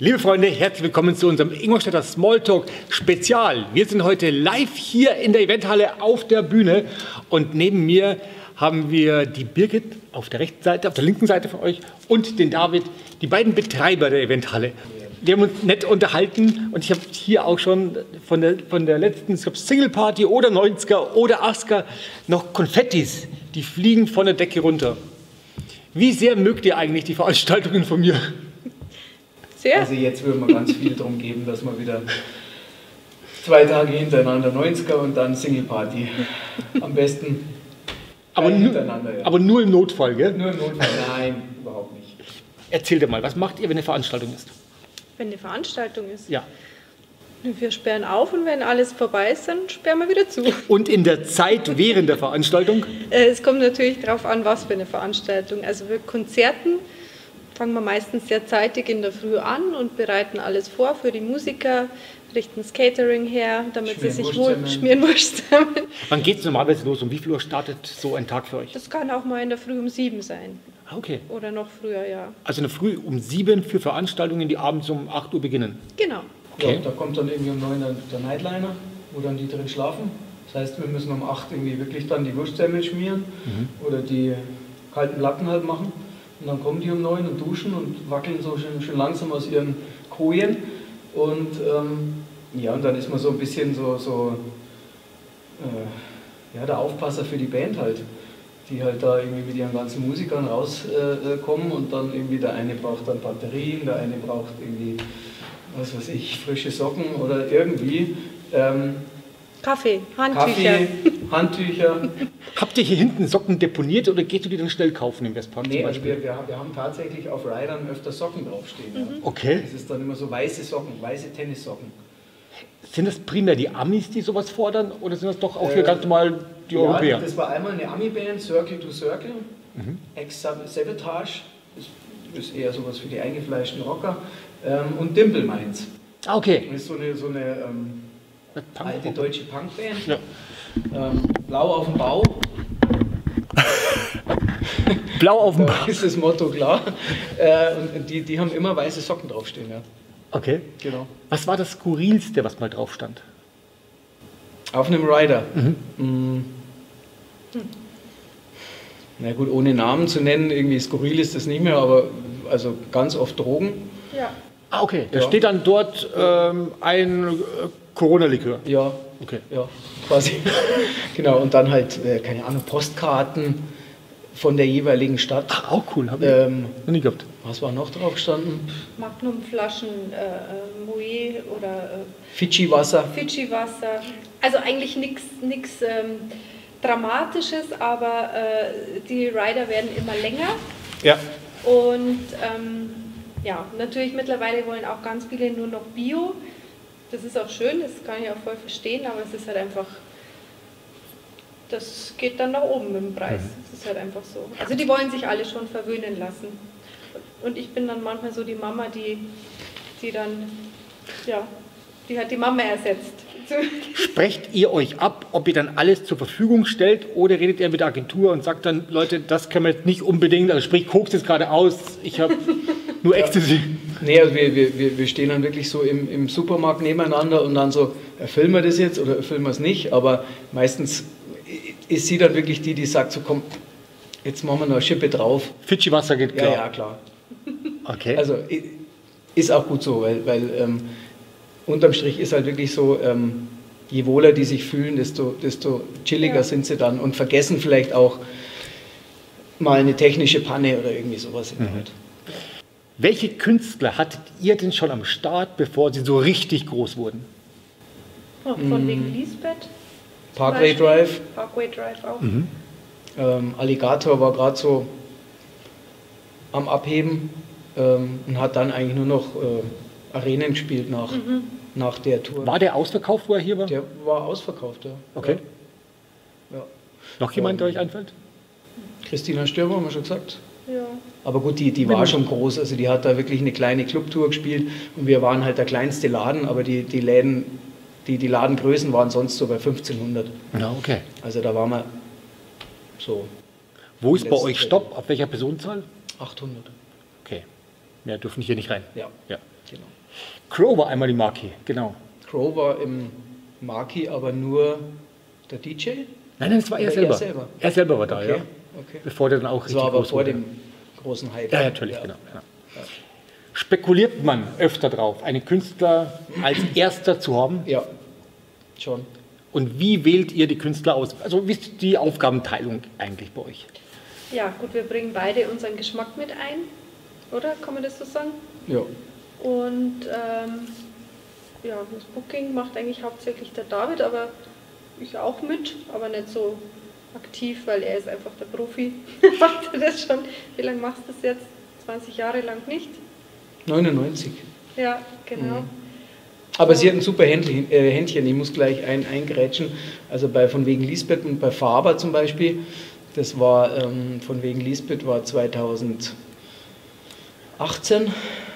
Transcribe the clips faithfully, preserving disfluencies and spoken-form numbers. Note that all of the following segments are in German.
Liebe Freunde, herzlich willkommen zu unserem Ingolstädter Smalltalk Spezial. Wir sind heute live hier in der Eventhalle auf der Bühne und neben mir haben wir die Birgit auf der rechten Seite, auf der linken Seite von euch und den David, die beiden Betreiber der Eventhalle. Wir haben uns nett unterhalten und ich habe hier auch schon von der, von der letzten Single Party oder neunziger oder achtziger noch Konfettis, die fliegen von der Decke runter. Wie sehr mögt ihr eigentlich die Veranstaltungen von mir? Ja. Also jetzt würden wir ganz viel darum geben, dass wir wieder zwei Tage hintereinander neunziger und dann Single Party. Am besten aber hintereinander. Nur, ja. Aber nur im Notfall, gell? Nur im Notfall, nein, überhaupt nicht. Erzähl dir mal, was macht ihr, wenn eine Veranstaltung ist? Wenn eine Veranstaltung ist? Ja. Wir sperren auf und wenn alles vorbei ist, dann sperren wir wieder zu. Und in der Zeit während der Veranstaltung? Es kommt natürlich darauf an, was für eine Veranstaltung. Also für Konzerten fangen wir meistens sehr zeitig in der Früh an und bereiten alles vor für die Musiker, richten das Catering her, damit sie sich wohl schmieren Wurstsemmeln. Wann geht es normalerweise los? Um wie viel Uhr startet so ein Tag für euch? Das kann auch mal in der Früh um sieben sein. Okay. Oder noch früher, ja. Also in der Früh um sieben für Veranstaltungen, die abends um acht Uhr beginnen? Genau. Okay. Ja, da kommt dann irgendwie um neun der, der Nightliner, wo dann die drin schlafen. Das heißt, wir müssen um acht irgendwie wirklich dann die Wurstsemmeln schmieren mhm. oder die kalten Latten halt machen. Und dann kommen die um neun und duschen und wackeln so schön, schön langsam aus ihren Kojen. Und ähm, ja, und dann ist man so ein bisschen so, so äh, ja, der Aufpasser für die Band halt, die halt da irgendwie mit ihren ganzen Musikern rauskommen äh, und dann irgendwie der eine braucht dann Batterien, der eine braucht irgendwie, was weiß ich, frische Socken oder irgendwie. Ähm, Kaffee, Handtücher. Kaffee, Handtücher. Habt ihr hier hinten Socken deponiert oder geht du die dann schnell kaufen im Westpark? Nee, zum Beispiel? Also wir, wir haben tatsächlich auf Ridern öfter Socken draufstehen. Mhm. Ja. Okay. Das ist dann immer so weiße Socken, weiße Tennissocken. Sind das primär die Amis, die sowas fordern oder sind das doch auch äh, hier ganz normal die ja, Europäer? Das war einmal eine Ami-Band, Circle zwei Circle, mhm. Ex-Sabotage, das ist eher sowas für die eingefleischten Rocker, ähm, und Dimple Mind. Ah, okay. Das ist so eine, so eine ähm, alte deutsche Punkband, ja. ähm, blau auf dem Bau. Blau auf dem Bau. Da ist das Motto klar. Äh, und die, die haben immer weiße Socken draufstehen. Ja. Okay. Genau. Was war das Skurrilste, was mal drauf stand? Auf einem Rider. Mhm. Mhm. Na gut, ohne Namen zu nennen, irgendwie skurril ist das nicht mehr, aber also ganz oft Drogen. Ja. Ah, okay. Da ja. steht dann dort ähm, ein äh, Corona-Likör? Ja, okay. Ja, quasi. Genau, und dann halt, äh, keine Ahnung, Postkarten von der jeweiligen Stadt. Ach, auch cool, habe ich ähm, noch nie gehabt. Was war noch drauf gestanden? Magnumflaschen, äh, Moe oder... Äh, Fidschi-Wasser. Fidschi-Wasser. Also eigentlich nichts ähm, Dramatisches, aber äh, die Rider werden immer länger. Ja. Und ähm, ja, natürlich mittlerweile wollen auch ganz viele nur noch Bio. Das ist auch schön, das kann ich auch voll verstehen, aber es ist halt einfach, das geht dann nach oben mit dem Preis. Das ist halt einfach so. Also die wollen sich alle schon verwöhnen lassen. Und ich bin dann manchmal so die Mama, die, die dann, ja, die hat die Mama ersetzt. Sprecht ihr euch ab, ob ihr dann alles zur Verfügung stellt oder redet ihr mit der Agentur und sagt dann, Leute, das können wir jetzt nicht unbedingt, also sprich, Koks jetzt gerade aus, ich habe nur Ecstasy. Ja. Nee, also wir, wir, wir stehen dann wirklich so im, im Supermarkt nebeneinander und dann so, erfüllen wir das jetzt oder erfüllen wir es nicht, aber meistens ist sie dann wirklich die, die sagt so, komm, jetzt machen wir noch eine Schippe drauf. Fidschi-Wasser geht klar. Ja, ja, klar. Okay. Also ist auch gut so, weil, weil ähm, unterm Strich ist halt wirklich so, ähm, je wohler die sich fühlen, desto, desto chilliger ja. sind sie dann und vergessen vielleicht auch mal eine technische Panne oder irgendwie sowas in der mhm. Welt. Welche Künstler hattet ihr denn schon am Start, bevor sie so richtig groß wurden? Oh, von wegen Lisbeth. Parkway Drive. Parkway Drive auch. Mhm. Ähm, Alligator war gerade so am Abheben ähm, und hat dann eigentlich nur noch äh, Arenen gespielt nach, mhm. nach der Tour. War der ausverkauft, wo er hier war? Der war ausverkauft, ja. Okay. Ja. Ja. Noch jemand, der euch einfällt? Christina Stürmer, haben wir schon gesagt. Ja. Aber gut, die, die war schon groß, also die hat da wirklich eine kleine Clubtour gespielt und wir waren halt der kleinste Laden, aber die, die Läden, die, die Ladengrößen waren sonst so bei fünfzehnhundert. Ja, okay. Also da waren wir so. Wo ist bei euch Stopp? Ab welcher Personenzahl? achthundert. Okay, mehr dürfen hier nicht rein. Ja. Ja. Genau. Crow war einmal im Marquis, genau. Crow war im Marquis, aber nur der D J? Nein, nein, das war er selber. er selber. Er selber war da, okay. ja. Okay. Bevor der dann auch richtig groß wurde. Das war aber vor dem großen Hype. Ja, natürlich, ja. genau. Ja. Ja. Spekuliert man öfter drauf, einen Künstler als Erster zu haben? Ja, schon. Und wie wählt ihr die Künstler aus? Also wie ist die Aufgabenteilung eigentlich bei euch? Ja, gut, wir bringen beide unseren Geschmack mit ein, oder? Kann man das so sagen? Ja. Und ähm, ja, das Booking macht eigentlich hauptsächlich der David, aber ich auch mit, aber nicht so aktiv, weil er ist einfach der Profi. Macht er das schon? Wie lange machst du das jetzt? zwanzig Jahre lang nicht? neunundneunzig. Ja, genau. Mhm. Aber sie hat ein super Händchen, äh, Händchen. Ich muss gleich einen eingrätschen. Also bei Von Wegen Lisbeth und bei Faber zum Beispiel. Das war, ähm, Von Wegen Lisbeth war zweitausendachtzehn,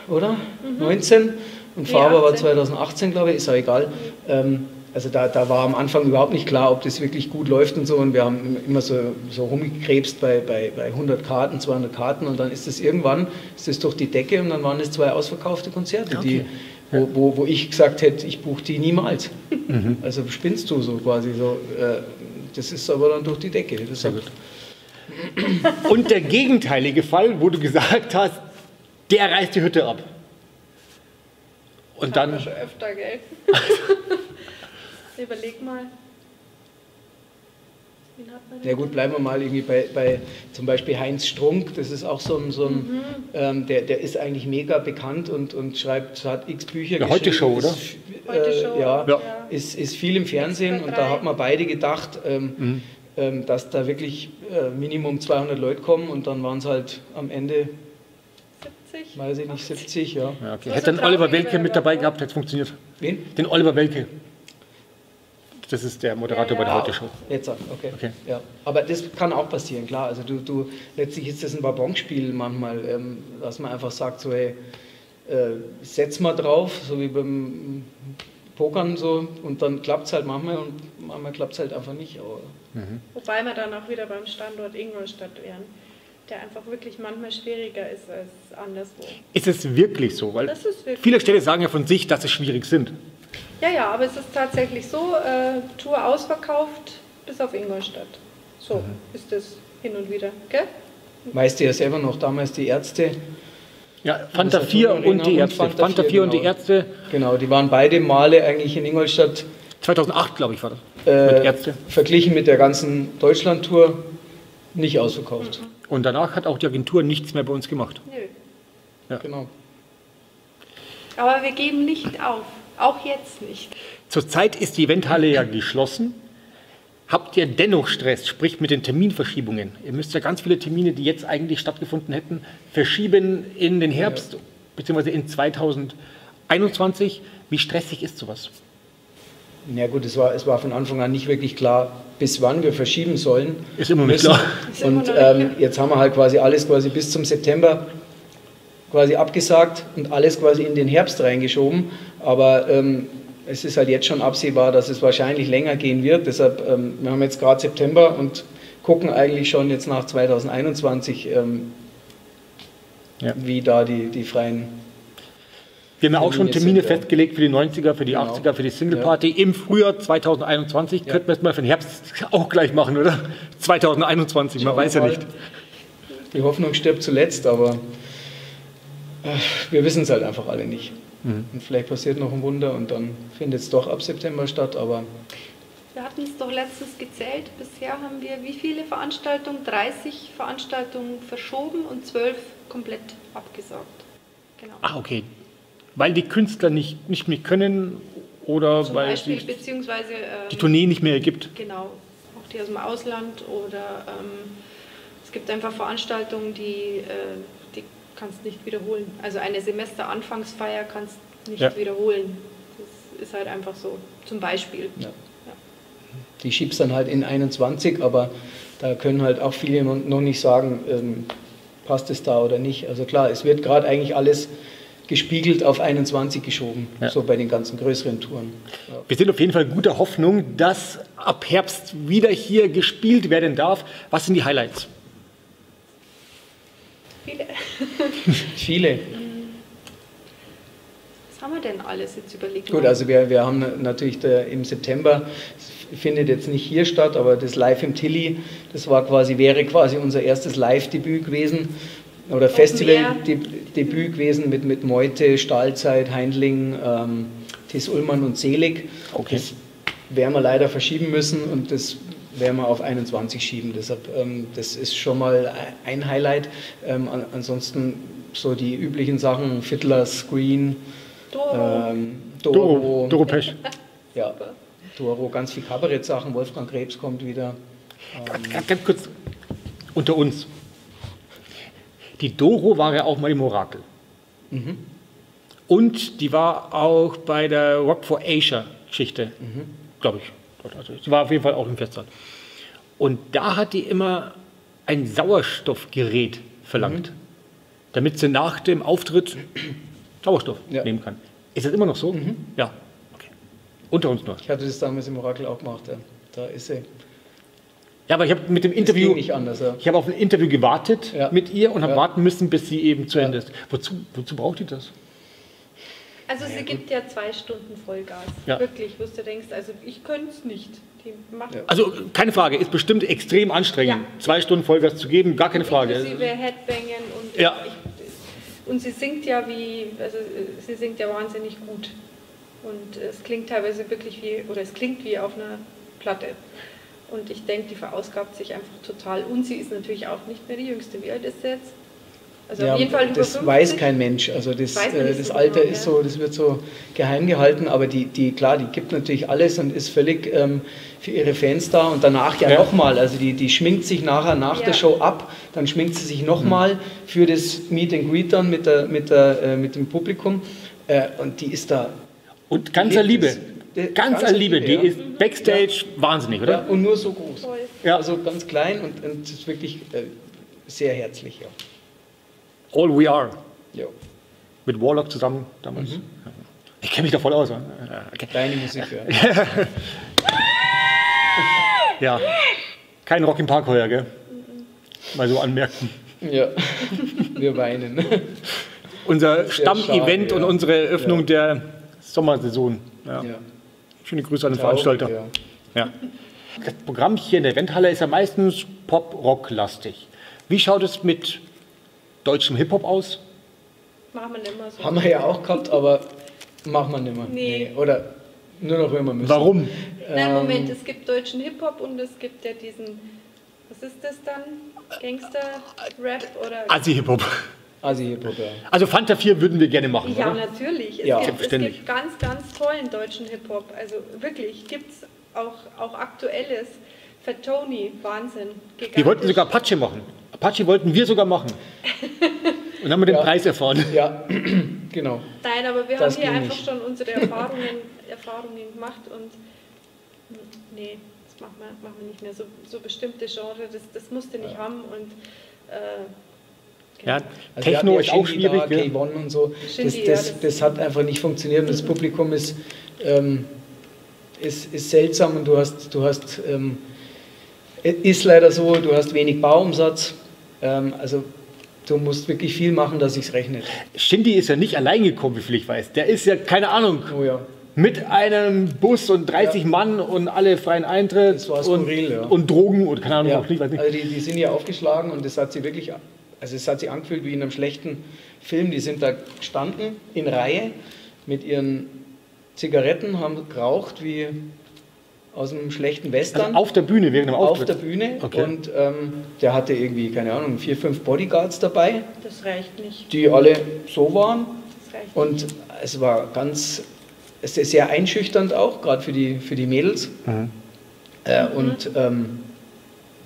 oder? Mhm. neunzehn. Und Faber war zweitausendachtzehn, glaube ich. Ist ja egal. Mhm. Ähm, also da, da war am Anfang überhaupt nicht klar, ob das wirklich gut läuft und so. Und wir haben immer so, so rumgekrebst bei, bei, bei hundert Karten, zweihundert Karten. Und dann ist das irgendwann, ist das durch die Decke. Und dann waren es zwei ausverkaufte Konzerte, okay. die... Ja. Wo, wo, wo ich gesagt hätte, ich buche die niemals. Mhm. Also spinnst du so quasi so. Äh, das ist aber dann durch die Decke. Das ja, gut. Und der gegenteilige Fall, wo du gesagt hast, der reißt die Hütte ab. Und das dann schon öfter, gell? Überleg mal. Na ja, gut, bleiben wir mal irgendwie bei, bei zum Beispiel Heinz Strunk, das ist auch so ein, so ein mhm. ähm, der, der ist eigentlich mega bekannt und, und schreibt, hat x Bücher geschrieben. Heute Show, oder? Ist, äh, Heute Show, ja, ja. Ist, ist viel im Fernsehen und da hat man beide gedacht, ähm, mhm. ähm, dass da wirklich äh, Minimum zweihundert Leute kommen und dann waren es halt am Ende siebzig? Weiß ich nicht, siebzig, ja. ja okay. Hätte dann Oliver Welke mit dabei gehabt, hätte es funktioniert. Wen? Den Oliver Welke. Das ist der Moderator ja, ja. bei der Heute Show. Jetzt, okay. okay. Ja. Aber das kann auch passieren, klar. Also du, du, letztlich ist das ein Wabonspiel manchmal, ähm, dass man einfach sagt, so hey, äh, setz mal drauf, so wie beim Pokern so, und dann klappt es halt manchmal und manchmal klappt es halt einfach nicht. Aber mhm. Wobei wir dann auch wieder beim Standort Ingolstadt wären, der einfach wirklich manchmal schwieriger ist als anderswo. Ist es wirklich so? Weil das ist wirklich viele Städte sagen ja von sich, dass es schwierig sind. Ja, ja, aber es ist tatsächlich so, äh, Tour ausverkauft bis auf Ingolstadt. So mhm. ist das hin und wieder, gell? Weißt du ja selber noch, damals die Ärzte. Ja, Fanta vier und, und die Ärzte. Fanta, Fanta vier, vier und genau. die Ärzte. Genau, die waren beide Male eigentlich in Ingolstadt. zweitausendacht, glaube ich, war das. Äh, mit Ärzte. Verglichen mit der ganzen Deutschland-Tour nicht ausverkauft. Mhm. Und danach hat auch die Agentur nichts mehr bei uns gemacht. Nö. Ja. Genau. Aber wir geben nicht auf. Auch jetzt nicht. Zurzeit ist die Eventhalle ja geschlossen. Habt ihr dennoch Stress, sprich mit den Terminverschiebungen? Ihr müsst ja ganz viele Termine, die jetzt eigentlich stattgefunden hätten, verschieben in den Herbst, ja. beziehungsweise in zweitausendeinundzwanzig. Wie stressig ist sowas? Na gut, es war, es war von Anfang an nicht wirklich klar, bis wann wir verschieben sollen. Ist immer nicht klar. Und ähm, jetzt haben wir halt quasi alles quasi bis zum September quasi abgesagt und alles quasi in den Herbst reingeschoben, aber ähm, es ist halt jetzt schon absehbar, dass es wahrscheinlich länger gehen wird, deshalb, ähm, wir haben jetzt gerade September und gucken eigentlich schon jetzt nach zweitausendeinundzwanzig, ähm, ja. wie da die, die freien... Wir haben ja auch schon Termine sind, festgelegt für die neunziger, für die genau. achtziger, für die Singleparty ja. im Frühjahr zweitausendeinundzwanzig, ja. könnten wir es mal für den Herbst auch gleich machen, oder? zweitausendeinundzwanzig, ich man weiß ja nicht. Die Hoffnung stirbt zuletzt, aber... Wir wissen es halt einfach alle nicht. Mhm. Und vielleicht passiert noch ein Wunder und dann findet es doch ab September statt, aber... Wir hatten es doch letztens gezählt. Bisher haben wir wie viele Veranstaltungen? dreißig Veranstaltungen verschoben und zwölf komplett abgesagt. Genau. Ach, okay. Weil die Künstler nicht, nicht mehr können oder Zum weil Beispiel, die, beziehungsweise, ähm, die Tournee nicht mehr gibt. Genau. Auch die aus dem Ausland oder ähm, es gibt einfach Veranstaltungen, die... Äh, kannst nicht wiederholen. Also eine Semesteranfangsfeier kannst nicht ja. wiederholen. Das ist halt einfach so, zum Beispiel. Ja. Ja. Die schiebst dann halt in einundzwanzig, aber da können halt auch viele noch nicht sagen, ähm, passt es da oder nicht. Also klar, es wird gerade eigentlich alles gespiegelt auf einundzwanzig geschoben, ja. so bei den ganzen größeren Touren. Ja. Wir sind auf jeden Fall guter Hoffnung, dass ab Herbst wieder hier gespielt werden darf. Was sind die Highlights? Viele. Viele. Was haben wir denn alles jetzt überlegt? Gut, also wir, wir haben natürlich der, im September, findet jetzt nicht hier statt, aber das Live im Tilly, das war quasi, wäre quasi unser erstes Live-Debüt gewesen oder Festival-Debüt gewesen mit, mit Meute, Stahlzeit, Heindling, ähm, Tis Ullmann und Selig. Okay. Das werden wir leider verschieben müssen und das werden wir auf einundzwanzig schieben. Deshalb, ähm, das ist schon mal ein Highlight. Ähm, an, ansonsten so die üblichen Sachen, Fiddlers Green, Doro, ähm, Doro, Doro, Doro Pesch. Ja. Doro, ganz viel Kabarett-Sachen, Wolfgang Krebs kommt wieder. Ähm ganz kurz, unter uns. Die Doro war ja auch mal im Orakel. Mhm. Und die war auch bei der Rock for Asia Geschichte, mhm. glaube ich. Also sie war auf jeden Fall auch im Festsaal. Und da hat die immer ein Sauerstoffgerät verlangt, mhm. damit sie nach dem Auftritt Sauerstoff ja. nehmen kann. Ist das immer noch so? Mhm. Ja. Unter uns noch. Ich hatte das damals im Orakel auch gemacht. Ja. Da ist sie. Ja, aber ich habe mit dem Interview. Nicht anders, ja. Ich habe auf ein Interview gewartet ja. mit ihr und habe ja. warten müssen, bis sie eben zu ja. Ende ist. Wozu, wozu braucht ihr das? Also, ja, sie gut. gibt ja zwei Stunden Vollgas. Ja. Wirklich, wo du denkst, also ich könnte es nicht. Die macht ja. Also, keine Frage, ist bestimmt extrem anstrengend, ja. zwei Stunden Vollgas zu geben, gar keine Frage. Inklusive Headbangen und. Ja. Ich, und sie singt ja wie. Also, sie singt ja wahnsinnig gut. Und es klingt teilweise wirklich wie, oder es klingt wie auf einer Platte. Und ich denke, die verausgabt sich einfach total. Und sie ist natürlich auch nicht mehr die Jüngste. Wie alt ist sie jetzt? Also ja, auf jeden Fall über das fünfzig. Weiß kein Mensch. Also das, äh, das so Alter genau, ist so, das wird so geheim gehalten. Aber die, die klar, die gibt natürlich alles und ist völlig ähm, für ihre Fans da. Und danach ja, ja. nochmal. Also die, die schminkt sich nachher nach ja. der Show ab. Dann schminkt sie sich nochmal mhm. für das Meet and Greet dann mit, der, mit, der, äh, mit dem Publikum. Äh, und die ist da... Und ganzer Liebe, ganzer Liebe, die ja. ist Backstage ja. wahnsinnig, oder? Ja, und nur so groß. Voll. Ja, also ganz klein und, und ist wirklich äh, sehr herzlich, ja. All We Are. Ja. Mit Warlock zusammen damals. Mhm. Ich kenne mich da voll aus. Oder? Okay. Deine Musik, ja. ja. Kein Rock im Park heuer, gell? Mal so anmerken. Ja, wir weinen. Unser Stammevent ja. und unsere Eröffnung ja. der... Sommersaison. Ja. Ja. Schöne Grüße an den Traurig, Veranstalter. Ja. Ja. Das Programm hier in der Eventhalle ist ja meistens Pop-Rock-lastig. Wie schaut es mit deutschem Hip-Hop aus? Machen wir nicht mehr so. Haben wir ja auch gehabt, aber machen wir nicht mehr. Nee. Nee. Oder nur noch, wenn wir müssen. Warum? Nein, Moment, es gibt deutschen Hip-Hop und es gibt ja diesen, was ist das dann? Gangster-Rap oder... Assi-Hip-Hop. Also, also Fanta vier würden wir gerne machen, ja, oder? Natürlich. Es ja, gibt, es gibt ganz, ganz tollen deutschen Hip-Hop. Also wirklich, gibt es auch, auch aktuelles. Fett Toni, Wahnsinn. Gigantisch. Wir wollten sogar Apache machen. Apache wollten wir sogar machen. Und haben wir den ja. Preis erfahren. Ja, genau. Nein, aber wir das haben hier einfach nicht. schon unsere Erfahrungen, Erfahrungen gemacht. Und nee, das machen wir, machen wir nicht mehr. So, so bestimmte Genre, das, das musst du nicht ja. haben. Und... Äh, Genau. Ja, also Techno ja ist auch schwierig. Da, ja. und so. Shindy, das, das, das hat einfach nicht funktioniert. Und das Publikum ist, ähm, ist, ist seltsam und du hast, du hast ähm, ist leider so, du hast wenig Bauumsatz. Ähm, also du musst wirklich viel machen, dass sich's rechnet. Shindy ist ja nicht allein gekommen, wie viel ich weiß. Der ist ja, keine Ahnung, oh ja. mit einem Bus und dreißig ja. Mann und alle freien Eintritt das war skurril, und, ja. und Drogen und keine Ahnung. Ja. Auch nicht, weiß nicht. Also die, die sind ja aufgeschlagen und das hat sie wirklich... Also es hat sich angefühlt wie in einem schlechten Film. Die sind da gestanden in Reihe mit ihren Zigaretten, haben geraucht wie aus einem schlechten Western. Also auf der Bühne, während dem Auftritt? Auf der Bühne. Okay. Und ähm, der hatte irgendwie, keine Ahnung, vier, fünf Bodyguards dabei. Das reicht nicht. Die alle so waren. Das reicht und nicht. Es war ganz, es ist sehr einschüchternd auch, gerade für die, für die Mädels. Mhm. Äh, und ähm,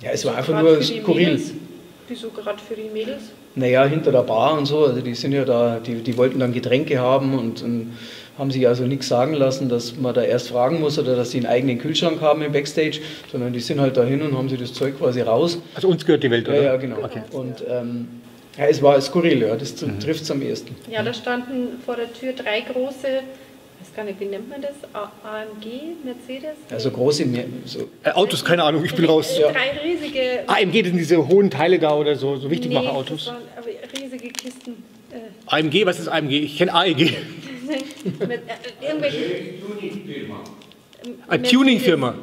ja, es war einfach nur skurril. Wieso gerade für die Mädels? Naja, hinter der Bar und so, also die sind ja da, die, die wollten dann Getränke haben und, und haben sich also nichts sagen lassen, dass man da erst fragen muss oder dass sie einen eigenen Kühlschrank haben im Backstage, sondern die sind halt dahin und haben sich das Zeug quasi raus. Also uns gehört die Welt, oder? Ja, ja genau. Okay. Und ähm, ja, es war skurril, ja, das mhm. trifft es am ehesten. Ja, da standen vor der Tür drei große, ich weiß gar nicht, wie nennt man das, A M G, Mercedes? Also große so. äh, Autos, keine Ahnung, ich bin raus. Ja. Drei riesige... A M G, das sind diese hohen Teile da oder so, so Wichtigmacher-Autos. Nee, das waren riesige Kisten. Äh. A M G, was ist A M G? Ich kenne A E G. mit äh, irgendwelchen... Eine Tuning-Firma.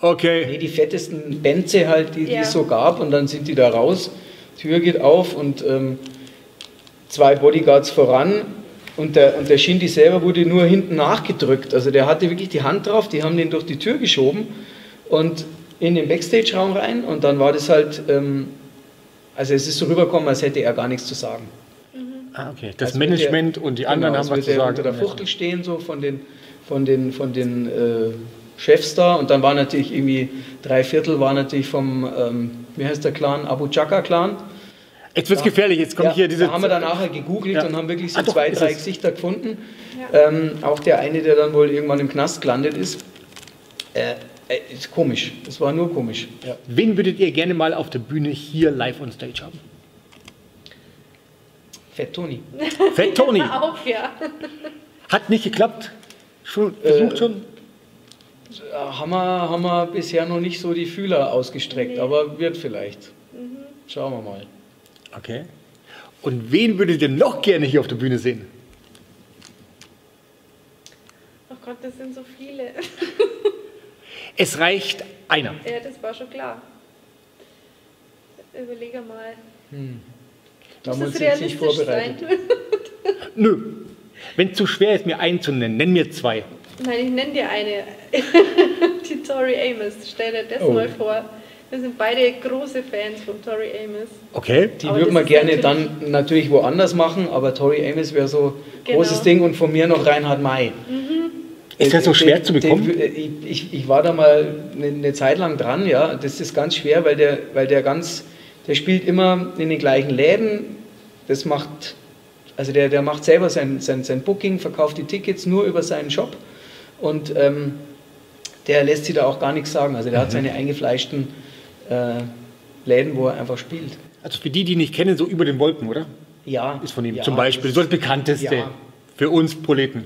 Okay. Nee, die fettesten Bänze halt, die, ja, die es so gab, und dann sind die da raus, Tür geht auf und ähm, zwei Bodyguards voran und der, und der Shindy selber wurde nur hinten nachgedrückt. Also der hatte wirklich die Hand drauf, die haben den durch die Tür geschoben und in den Backstage-Raum rein, und dann war das halt, ähm, also es ist so rübergekommen, als hätte er gar nichts zu sagen. Mhm. Ah, okay. Das also Management der, und die anderen genau, haben was zu sagen. Unter der Fuchtel stehen so von den, von den, von den äh, Chefs da, und dann waren natürlich irgendwie drei Viertel waren natürlich vom, ähm, wie heißt der Clan, Abu-Chaka-Clan. Jetzt wird es gefährlich, jetzt kommt ja, hier diese... Da haben wir dann nachher gegoogelt, ja, und haben wirklich so ah, doch, zwei, drei Gesichter gefunden. Ja. Ähm, auch der eine, der dann wohl irgendwann im Knast gelandet ist. Äh, ist komisch, das war nur komisch. Ja. Wen würdet ihr gerne mal auf der Bühne hier live on stage haben? Fett Toni. Fett Toni. Auch, ja. Hat nicht geklappt, schon versucht äh, schon. Haben wir, haben wir bisher noch nicht so die Fühler ausgestreckt, nee, aber wird vielleicht. Mhm. Schauen wir mal. Okay. Und wen würdet ihr noch gerne hier auf der Bühne sehen? Oh Gott, das sind so viele. Es reicht einer. Ja, das war schon klar. Überlege mal. Hm. Da muss ich jetzt nicht vorbereiten. Nö. Wenn es zu schwer ist, mir einen zu nennen, nenn mir zwei. Nein, ich nenne dir eine. Die Tori Amos, stell dir das oh. mal vor. Wir sind beide große Fans von Tori Amos. Okay. Die würden wir gerne natürlich dann natürlich woanders machen, aber Tori Amos wäre so ein genau. großes Ding, und von mir noch Reinhard May. Mhm. Ist das so schwer den, zu bekommen? Den, ich, ich war da mal eine, eine Zeit lang dran, ja. Das ist ganz schwer, weil der, weil der ganz, der spielt immer in den gleichen Läden. Das macht, also der, der macht selber sein, sein, sein Booking, verkauft die Tickets nur über seinen Shop. Und ähm, der lässt sich da auch gar nichts sagen. Also der mhm. hat seine eingefleischten äh, Läden, wo er einfach spielt. Also für die, die nicht kennen, so über den Wolken, oder? Ja. Ist von ihm ja, zum Beispiel so das bekannteste ja. für uns Proleten.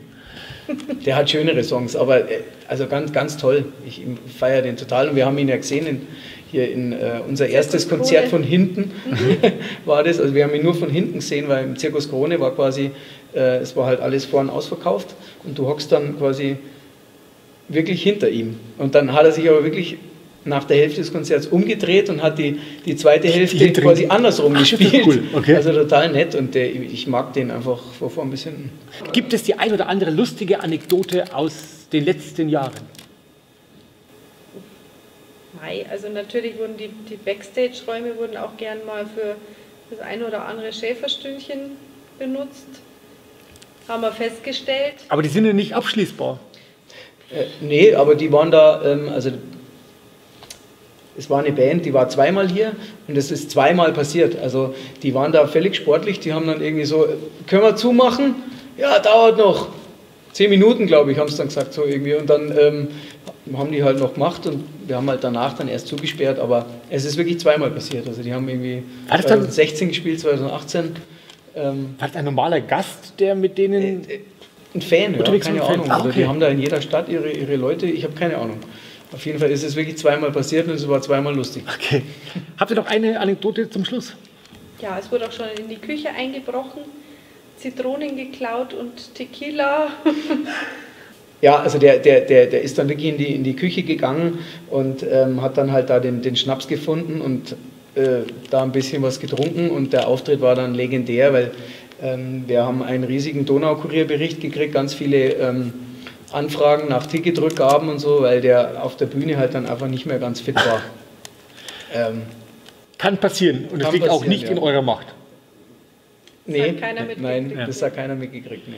Der hat schönere Songs, aber äh, also ganz, ganz toll. Ich, ich feiere den total, und wir haben ihn ja gesehen in, hier in äh, unser Zirkus erstes Konzert Krone. Von hinten mhm. war das. Also wir haben ihn nur von hinten gesehen, weil im Zirkus Krone war quasi, äh, es war halt alles vorn ausverkauft, und du hockst dann quasi wirklich hinter ihm. Und dann hat er sich aber wirklich nach der Hälfte des Konzerts umgedreht und hat die, die zweite Hälfte die quasi andersrum Ach, gespielt. Cool. Okay. Also total nett, und der, ich mag den einfach von vorn bis hinten. Gibt es die ein oder andere lustige Anekdote aus den letzten Jahren? Nein, also natürlich wurden die, die Backstage-Räume wurden auch gern mal für das eine oder andere Schäferstündchen benutzt. Haben wir festgestellt. Aber die sind ja nicht abschließbar. Äh, nee, aber die waren da, ähm, also es war eine Band, die war zweimal hier, und es ist zweimal passiert. Also die waren da völlig sportlich, die haben dann irgendwie so, können wir zumachen? Ja, dauert noch. Zehn Minuten, glaube ich, haben es dann gesagt so irgendwie, und dann ähm, haben die halt noch gemacht, und wir haben halt danach dann erst zugesperrt, aber es ist wirklich zweimal passiert. Also die haben irgendwie zweitausendsechzehn gespielt, zweitausendachtzehn. Ähm, war das ein normaler Gast, der mit denen... Äh, Ein Fan, ja, keine Ahnung. Ah, okay. Also die haben da in jeder Stadt ihre, ihre Leute, ich habe keine Ahnung. Auf jeden Fall ist es wirklich zweimal passiert, und es war zweimal lustig. Okay. Habt ihr noch eine Anekdote zum Schluss? Ja, es wurde auch schon in die Küche eingebrochen, Zitronen geklaut und Tequila. Ja, also der, der, der, der ist dann wirklich in die, in die Küche gegangen und ähm, hat dann halt da den, den Schnaps gefunden und äh, da ein bisschen was getrunken, und der Auftritt war dann legendär, weil... Wir haben einen riesigen Donaukurier-Bericht gekriegt, ganz viele ähm, Anfragen nach Ticketrückgaben und so, weil der auf der Bühne halt dann einfach nicht mehr ganz fit war. Ähm, kann passieren, und das liegt auch nicht ja. in eurer Macht. Das nee, hat keiner nein, ja. das hat keiner mitgekriegt. Nee.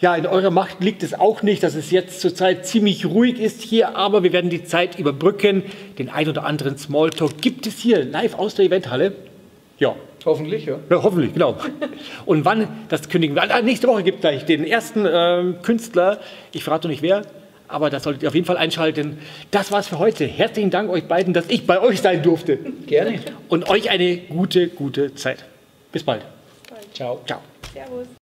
Ja, in eurer Macht liegt es auch nicht, dass es jetzt zurzeit ziemlich ruhig ist hier, aber wir werden die Zeit überbrücken. Den ein oder anderen Smalltalk gibt es hier live aus der Eventhalle. Ja. Hoffentlich, ja. ja. Hoffentlich, genau. Und wann, das kündigen wir. Ah, nächste Woche gibt es gleich den ersten äh, Künstler. Ich verrate noch nicht wer, aber das solltet ihr auf jeden Fall einschalten. Das war's für heute. Herzlichen Dank euch beiden, dass ich bei euch sein durfte. Gerne. Und euch eine gute, gute Zeit. Bis bald. Bis bald. Ciao. Ciao. Servus.